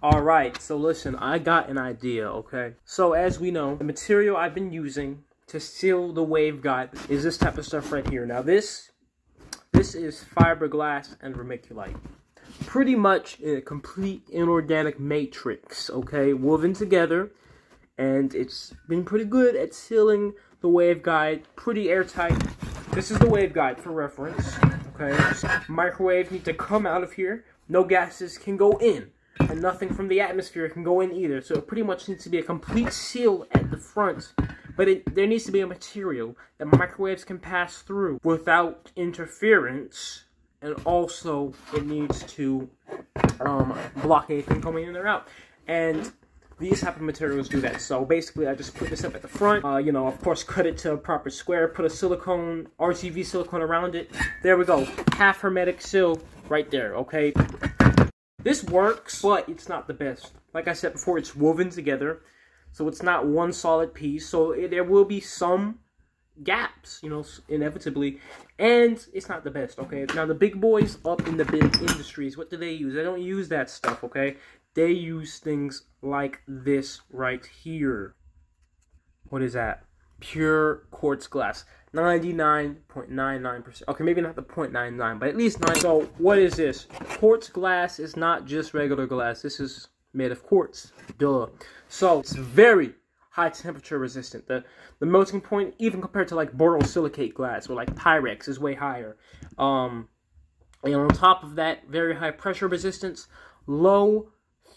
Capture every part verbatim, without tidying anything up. All right, so listen, I got an idea, okay? So as we know, the material I've been using to seal the waveguide is this type of stuff right here. Now this, this is fiberglass and vermiculite. Pretty much a complete inorganic matrix, okay, woven together, and it's been pretty good at sealing the waveguide, pretty airtight. This is the waveguide for reference, okay? Microwaves need to come out of here, no gases can go in, and nothing from the atmosphere can go in either, so it pretty much needs to be a complete seal at the front, but it, there needs to be a material that microwaves can pass through without interference. And also, it needs to um, block anything coming in or out. And these type of materials do that. So basically, I just put this up at the front. Uh, you know, of course, cut it to a proper square. Put a silicone, R T V silicone around it. There we go. Half hermetic seal right there, okay? This works, but it's not the best. Like I said before, it's woven together. So it's not one solid piece. So it, there will be some gaps, you know, inevitably, and it's not the best, okay? Now the big boys up in the big industries, what do they use? They don't use that stuff, okay? They use things like this right here. What is that? Pure quartz glass, ninety-nine point nine nine percent. Okay, maybe not the point nine nine, but at least nine. So what is this? Quartz glass is not just regular glass. This is made of quartz, duh. So it's very high temperature resistant. The the melting point, even compared to like borosilicate glass or like Pyrex, is way higher. Um, and on top of that, very high pressure resistance, low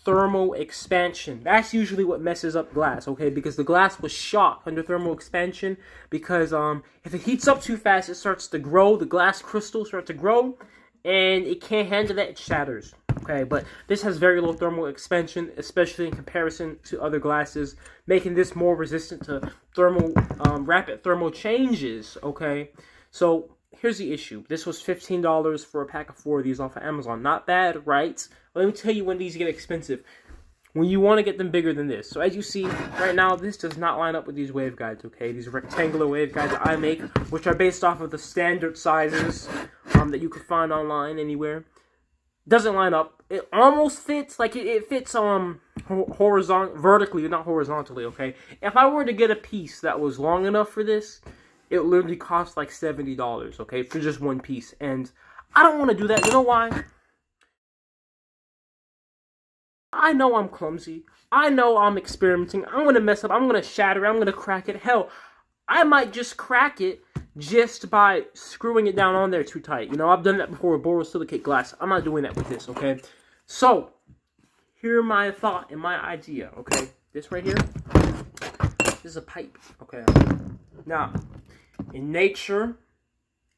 thermal expansion. That's usually what messes up glass, okay? Because the glass was shocked under thermal expansion. Because um, if it heats up too fast, it starts to grow. The glass crystals start to grow, and it can't handle that. It shatters. Okay, but this has very low thermal expansion, especially in comparison to other glasses, making this more resistant to thermal, um, rapid thermal changes, okay? So, here's the issue. This was fifteen dollars for a pack of four of these off of Amazon. Not bad, right? Let me tell you when these get expensive. When you want to get them bigger than this. So, as you see, right now, this does not line up with these waveguides, okay? These rectangular waveguides that I make, which are based off of the standard sizes um, that you can find online anywhere. Doesn't line up. It almost fits, like it, it fits um horizontal, vertically, not horizontally. Okay, if I were to get a piece that was long enough for this, it literally cost like seventy dollars. Okay, for just one piece, and I don't want to do that. You know why? I know I'm clumsy. I know I'm experimenting. I'm gonna mess up. I'm gonna shatter. I'm gonna crack it. Hell, I might just crack it. Just by screwing it down on there too tight. You know, I've done that before with borosilicate glass. I'm not doing that with this, okay? So, here's my thought and my idea, okay? This right here, this is a pipe, okay? Now, in nature,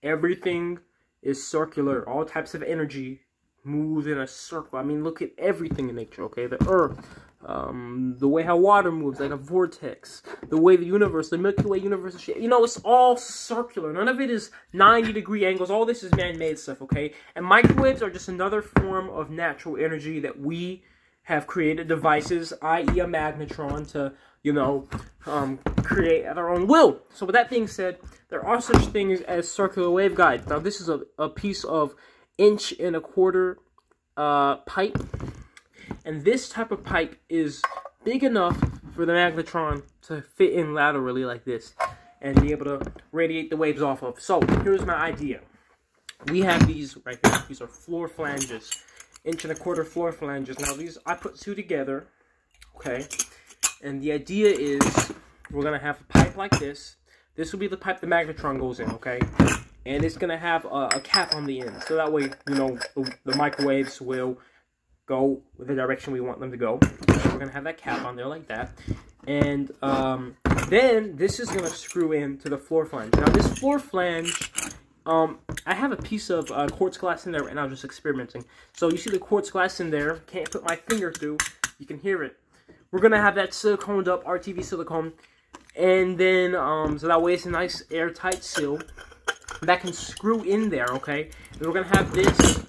everything is circular. All types of energy moves in a circle. I mean, look at everything in nature, okay? The earth, um, the way how water moves, like a vortex, the way the universe, the Milky Way universe, shit, you know, it's all circular. None of it is ninety degree angles. All this is man-made stuff, okay? And microwaves are just another form of natural energy that we have created devices, that is a magnetron, to, you know, um, create at our own will. So with that being said, there are such things as circular waveguides. Now, this is a, a piece of inch and a quarter uh, pipe, and this type of pipe is big enough for the magnetron to fit in laterally like this and be able to radiate the waves off of. So here's my idea. We have these right here. These are floor flanges, inch and a quarter floor flanges. Now these, I put two together, okay, and the idea is we're gonna have a pipe like this. This will be the pipe the magnetron goes in, okay? And it's going to have a, a cap on the end. So that way, you know, the, the microwaves will go with the direction we want them to go. So we're going to have that cap on there like that. And um, then this is going to screw into the floor flange. Now this floor flange, um, I have a piece of uh, quartz glass in there right now, just experimenting. So you see the quartz glass in there. Can't put my finger through. You can hear it. We're going to have that siliconed up, R T V silicone. And then, um, so that way it's a nice airtight seal that can screw in there, okay? And we're gonna have this.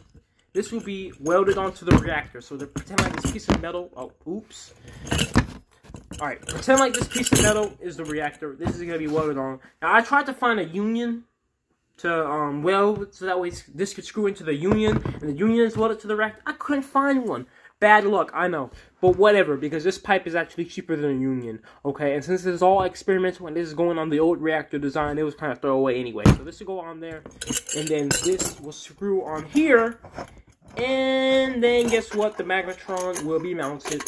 This will be welded onto the reactor. So they're pretend like this piece of metal. Oh, oops. All right, pretend like this piece of metal is the reactor. This is gonna be welded on. Now I tried to find a union to um, weld, so that way this could screw into the union, and the union is welded to the reactor. I couldn't find one. Bad luck, I know. But whatever, because this pipe is actually cheaper than a union, okay? And since this is all experimental and this is going on the old reactor design, it was kind of throwaway anyway. So this will go on there, and then this will screw on here, and then guess what? The magnetron will be mounted.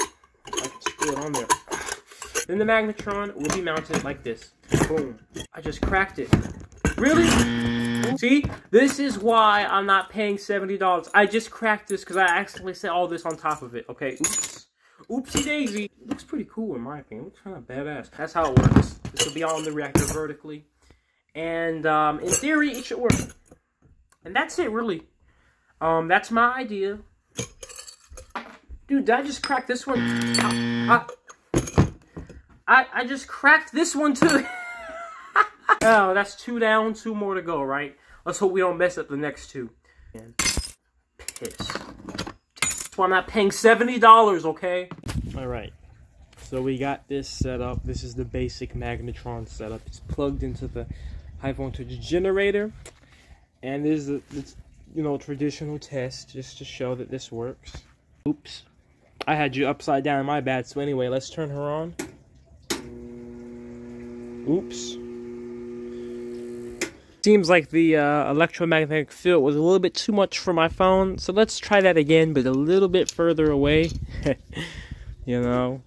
I can screw it on there. Then the magnetron will be mounted like this. Boom. I just cracked it. Really? See? This is why I'm not paying seventy dollars. I just cracked this because I accidentally set all this on top of it. Okay, oops. Oopsie daisy. It looks pretty cool in my opinion. It looks kind of badass. That's how it works. This will be on the reactor vertically. And um, in theory, it should work. And that's it, really. Um, that's my idea. Dude, did I just crack this one? I, I, I just cracked this one too. Oh, that's two down, two more to go, right? Let's hope we don't mess up the next two. Man, piss. That's why I'm not paying seventy dollars, okay? Alright, so we got this set up. This is the basic magnetron setup. It's plugged into the high voltage generator. And this is, a, this, you know, traditional test just to show that this works. Oops. I had you upside down, my bad. So anyway, let's turn her on. Oops. Seems like the uh, electromagnetic field was a little bit too much for my phone, so let's try that again, but a little bit further away. You know,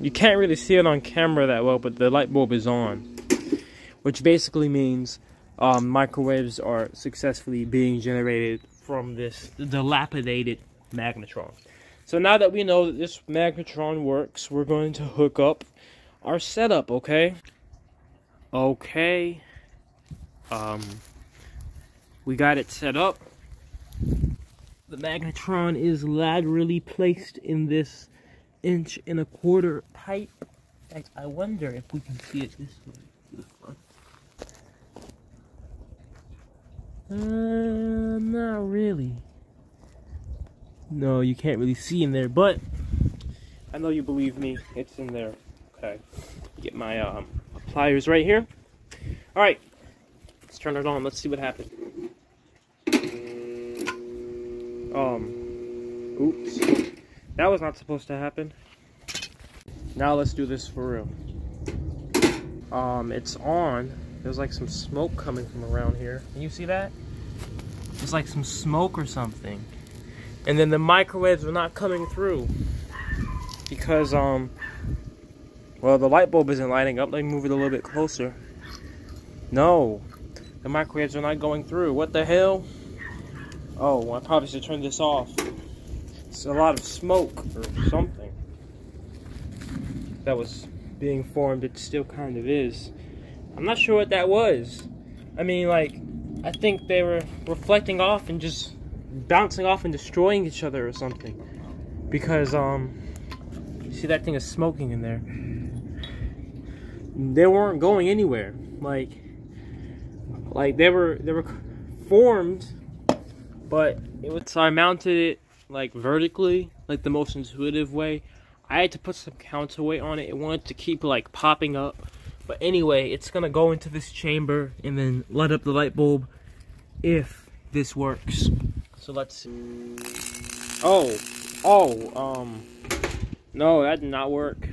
you can't really see it on camera that well, but the light bulb is on, which basically means um, microwaves are successfully being generated from this dilapidated magnetron. So now that we know that this magnetron works, we're going to hook up our setup, okay? Okay. Um, we got it set up. The magnetron is laterally placed in this inch and a quarter pipe. I wonder if we can see it this way. Uh, not really. No, you can't really see in there, but I know you believe me. It's in there. Okay. Get my um, pliers right here. All right. Let's turn it on. Let's see what happens. Um, oops. That was not supposed to happen. Now let's do this for real. Um, it's on. There's like some smoke coming from around here. Can you see that? It's like some smoke or something. And then the microwaves were not coming through. Because, um, well, the light bulb isn't lighting up. Let me move it a little bit closer. No. The microwaves are not going through. What the hell? Oh, I probably should turn this off. It's a lot of smoke or something that was being formed. It still kind of is. I'm not sure what that was. I mean, like, I think they were reflecting off and just bouncing off and destroying each other or something. Because, um, you see that thing is smoking in there. They weren't going anywhere. Like... Like they were, they were formed, but it was, so I mounted it like vertically, like the most intuitive way. I had to put some counterweight on it. It wanted to keep like popping up, but anyway, it's gonna go into this chamber and then light up the light bulb if this works. So let's see. Oh, oh, um, no, that did not work.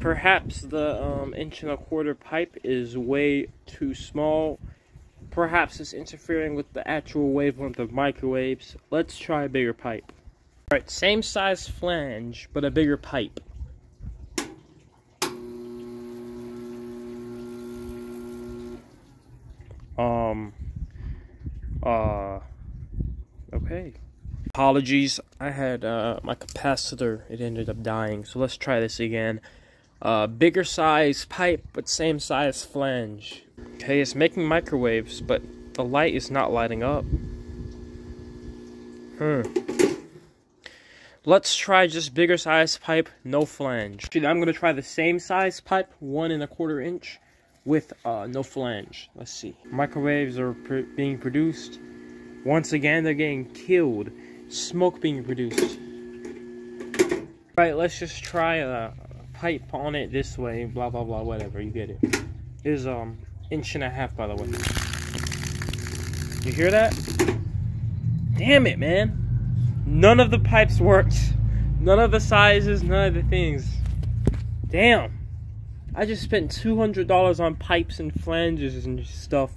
Perhaps the um, inch and a quarter pipe is way too small. Perhaps it's interfering with the actual wavelength of microwaves. Let's try a bigger pipe. Alright, same size flange, but a bigger pipe. Um, uh, okay. Apologies, I had uh, my capacitor, it ended up dying, so let's try this again. Uh, bigger size pipe, but same size flange. Okay, it's making microwaves, but the light is not lighting up. Hmm. Let's try just bigger size pipe, no flange. Actually, I'm gonna try the same size pipe, one and a quarter inch, with uh, no flange. Let's see. Microwaves are pr being produced. Once again, they're getting killed. Smoke being produced. All right, let's just try a. Uh, pipe on it this way, blah blah blah, whatever, you get it. It's um inch and a half, by the way. You hear that? Damn it, man. None of the pipes worked. None of the sizes, none of the things. Damn. I just spent two hundred dollars on pipes and flanges and stuff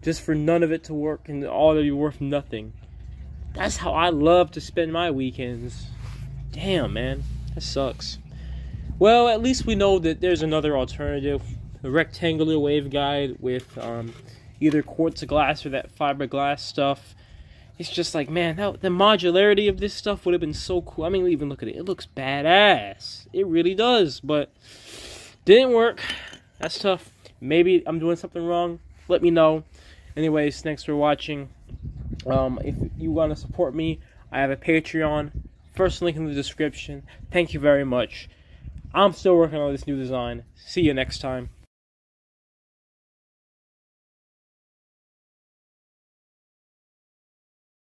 just for none of it to work and all of you worth nothing. That's how I love to spend my weekends. Damn, man. That sucks. Well, at least we know that there's another alternative. A rectangular waveguide with um, either quartz glass or that fiberglass stuff. It's just like, man, that, the modularity of this stuff would have been so cool. I mean, even look at it. It looks badass. It really does, but... didn't work. That's tough. Maybe I'm doing something wrong. Let me know. Anyways, thanks for watching. Um, if you want to support me, I have a Patreon. First link in the description. Thank you very much. I'm still working on this new design. See you next time.